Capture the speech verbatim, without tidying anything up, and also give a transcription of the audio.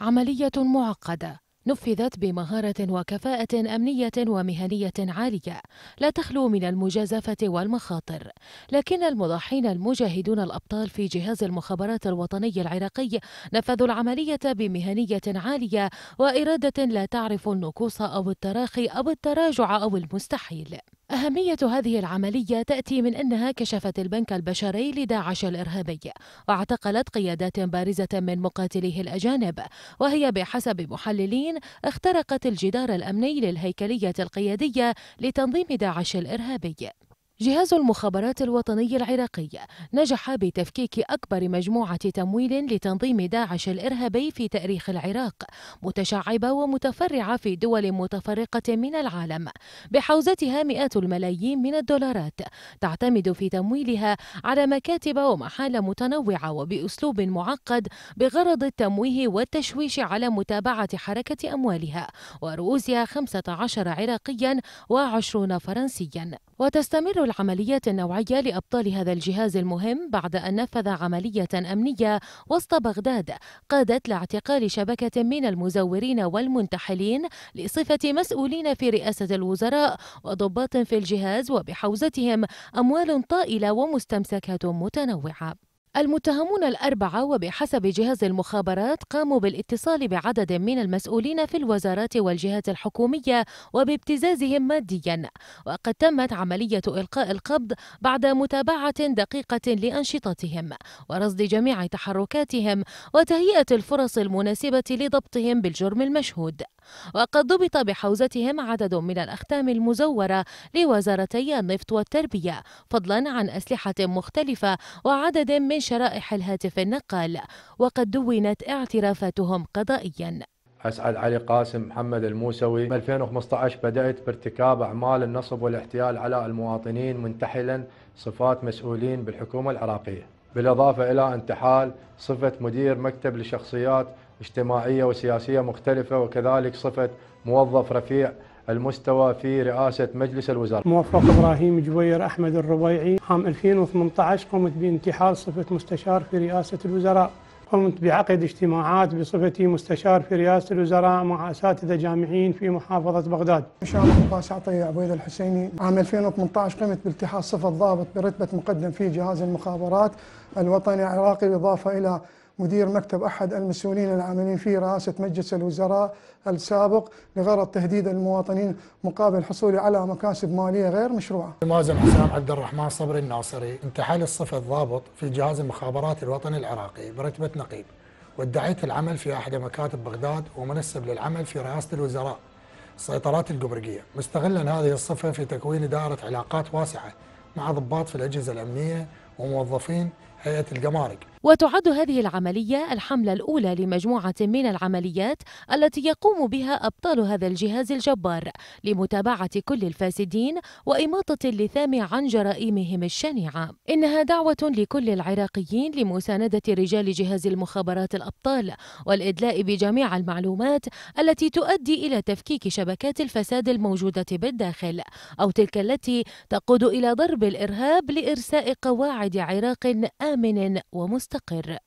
عملية معقدة نفذت بمهارة وكفاءة أمنية ومهنية عالية لا تخلو من المجازفة والمخاطر، لكن المضحين المجاهدون الأبطال في جهاز المخابرات الوطني العراقي نفذوا العملية بمهنية عالية وإرادة لا تعرف النكوص أو التراخي أو التراجع أو المستحيل. أهمية هذه العملية تأتي من أنها كشفت البنك البشري لداعش الإرهابي واعتقلت قيادات بارزة من مقاتليه الأجانب، وهي بحسب محللين اخترقت الجدار الأمني للهيكلية القيادية لتنظيم داعش الإرهابي. جهاز المخابرات الوطني العراقي نجح بتفكيك أكبر مجموعة تمويل لتنظيم داعش الإرهابي في تاريخ العراق، متشعبة ومتفرعة في دول متفرقة من العالم، بحوزتها مئات الملايين من الدولارات، تعتمد في تمويلها على مكاتب ومحال متنوعة وبأسلوب معقد بغرض التمويه والتشويش على متابعة حركة أموالها، ورؤوسها خمسة عشر عراقيا وعشرون فرنسيا. وتستمر العمليات النوعية لأبطال هذا الجهاز المهم بعد أن نفذ عملية أمنية وسط بغداد قادت لاعتقال شبكة من المزورين والمنتحلين لصفة مسؤولين في رئاسة الوزراء وضباط في الجهاز، وبحوزتهم أموال طائلة ومستمسكات متنوعة. المتهمون الأربعة وبحسب جهاز المخابرات قاموا بالاتصال بعدد من المسؤولين في الوزارات والجهات الحكومية وبابتزازهم ماديا، وقد تمت عملية إلقاء القبض بعد متابعة دقيقة لأنشطتهم ورصد جميع تحركاتهم وتهيئة الفرص المناسبة لضبطهم بالجرم المشهود. وقد ضبط بحوزتهم عدد من الأختام المزورة لوزارتي النفط والتربية، فضلا عن أسلحة مختلفة وعدد من شرائح الهاتف النقال، وقد دونت اعترافاتهم قضائيا. اسعد علي قاسم محمد الموسوي، ألفين وخمسة عشر بدأت بارتكاب أعمال النصب والاحتيال على المواطنين منتحلا صفات مسؤولين بالحكومة العراقية، بالإضافة إلى انتحال صفة مدير مكتب لشخصيات اجتماعية وسياسية مختلفة، وكذلك صفة موظف رفيع المستوى في رئاسة مجلس الوزراء. موفق إبراهيم جوير أحمد الربيعي، عام ألفين وثمانية عشر قمت بانتحال صفة مستشار في رئاسة الوزراء، قمت بعقد اجتماعات بصفتي مستشار في رئاسة الوزراء مع أساتذة جامعيين في محافظة بغداد. هشام عباس عطية عبيد الحسيني، عام ألفين وثمانية عشر قمت بالتحاص صفة ضابط برتبة مقدم في جهاز المخابرات الوطني العراقي، بالإضافة إلى مدير مكتب أحد المسؤولين العاملين في رئاسة مجلس الوزراء السابق لغرض تهديد المواطنين مقابل حصوله على مكاسب مالية غير مشروعة. مازن حسام عبد الرحمن صبر الناصري، انتحل الصفة الضابط في جهاز المخابرات الوطني العراقي برتبة نقيب، وادعيت العمل في أحد مكاتب بغداد ومنسب للعمل في رئاسة الوزراء السيطرات الجمركية، مستغلا هذه الصفة في تكوين دائرة علاقات واسعة مع ضباط في الأجهزة الأمنية وموظفين هيئة الجمارك. وتعد هذه العملية الحملة الأولى لمجموعة من العمليات التي يقوم بها أبطال هذا الجهاز الجبار لمتابعة كل الفاسدين وإماطة اللثام عن جرائمهم الشنيعة. إنها دعوة لكل العراقيين لمساندة رجال جهاز المخابرات الأبطال والإدلاء بجميع المعلومات التي تؤدي إلى تفكيك شبكات الفساد الموجودة بالداخل أو تلك التي تقود إلى ضرب الإرهاب لإرساء قواعد عراق آمن ومستقر.